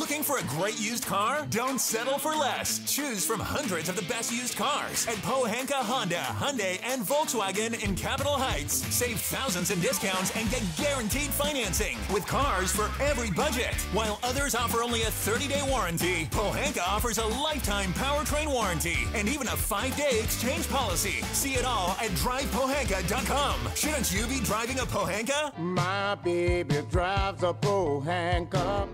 Looking for a great used car? Don't settle for less. Choose from hundreds of the best used cars at Pohanka Honda, Hyundai, and Volkswagen in Capitol Heights. Save thousands in discounts and get guaranteed financing with cars for every budget. While others offer only a 30-day warranty, Pohanka offers a lifetime powertrain warranty and even a 5-day exchange policy. See it all at drivepohanka.com. Shouldn't you be driving a Pohanka? My baby drives a Pohanka.